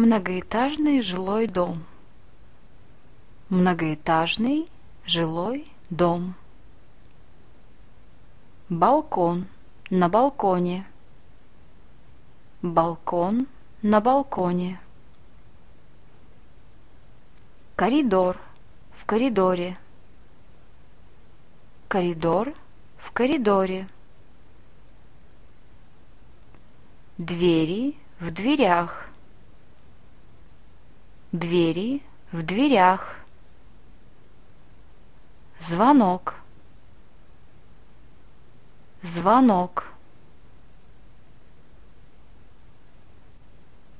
Многоэтажный жилой дом. Многоэтажный жилой дом. Балкон на балконе. Балкон на балконе. Коридор в коридоре. Коридор в коридоре. Двери в дверях. Двери в дверях. Звонок. Звонок.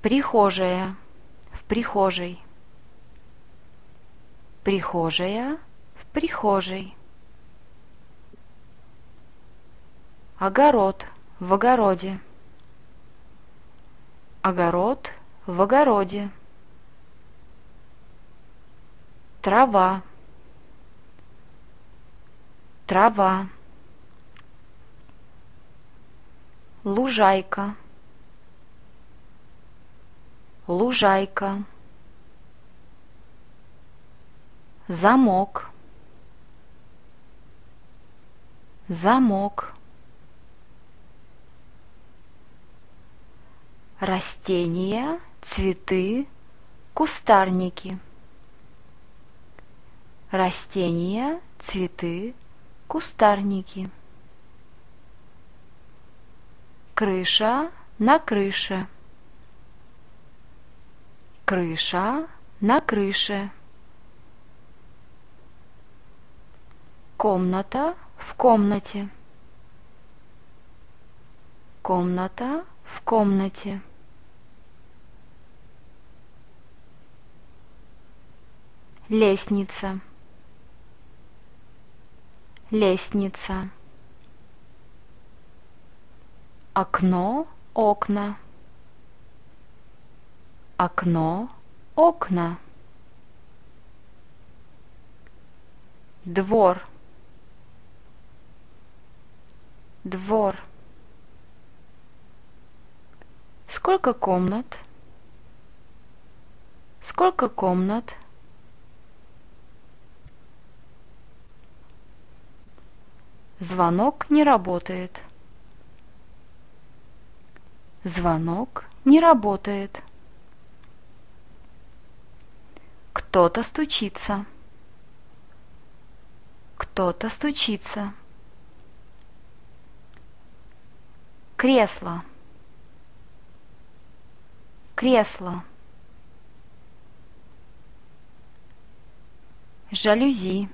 Прихожая в прихожей. Прихожая в прихожей. Огород в огороде. Огород в огороде. Трава. Трава. Лужайка. Лужайка. Замок. Замок. Растения, цветы, кустарники. Растения, цветы, кустарники. Крыша на крыше. Крыша на крыше. Комната в комнате. Комната в комнате. Лестница. Лестница. Окно, окна. Окно, окна. Двор. Двор. Сколько комнат? Сколько комнат? Звонок не работает. Звонок не работает. Кто-то стучится. Кто-то стучится. Кресло. Кресло. Жалюзи.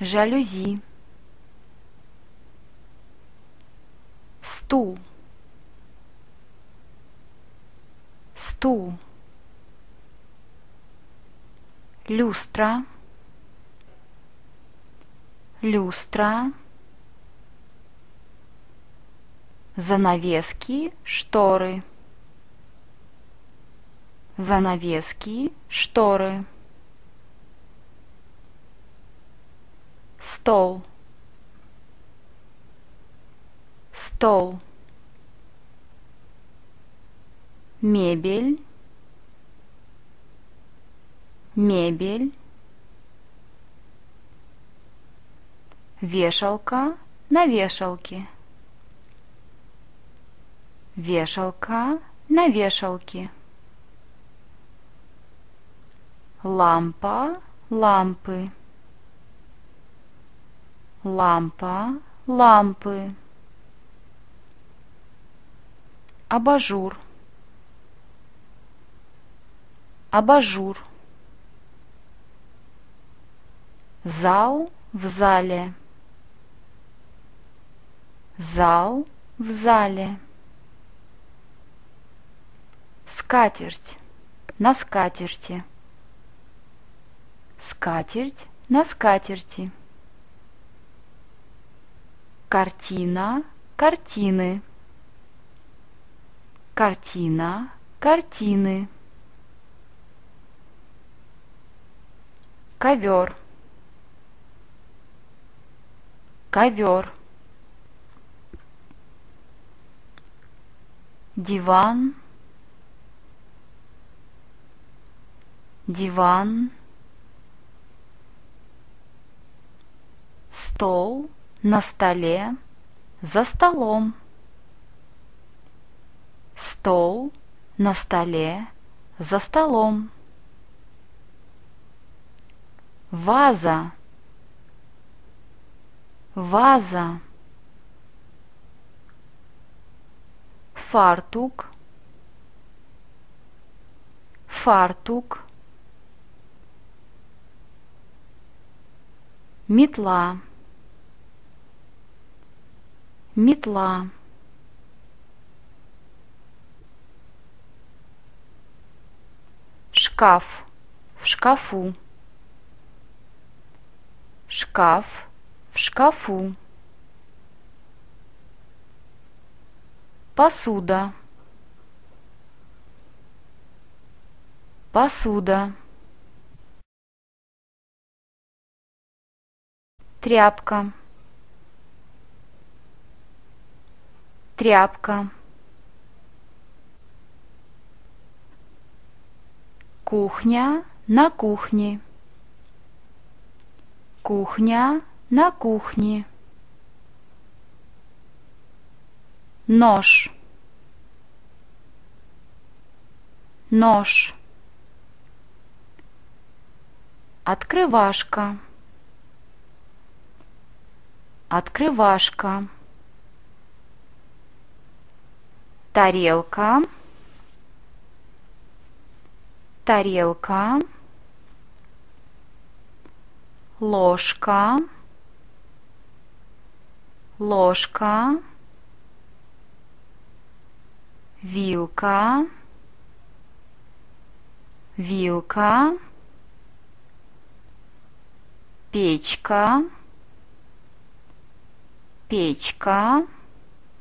Жалюзи. Стул. Стул. Люстра. Люстра. Занавески, шторы. Занавески, шторы. Стол. Стол. Мебель. Мебель. Вешалка на вешалке. Вешалка на вешалке. Лампа, лампы. Лампа, лампы. Абажур. Абажур. Зал в зале. Зал в зале. Скатерть на скатерти. Скатерть на скатерти. Картина, картины. Картина, картины. Ковер. Ковер. диван, диван, стол, на столе, за столом, стол, на столе, за столом, ваза, ваза, фартук, фартук, метла, метла, шкаф, в шкафу, шкаф, в шкафу, посуда, посуда, тряпка, тряпка, кухня, на кухне, кухня, на кухне, нож, нож, открывашка, открывашка, тарелка, тарелка, ложка, ложка, вилка, вилка, печка, печка,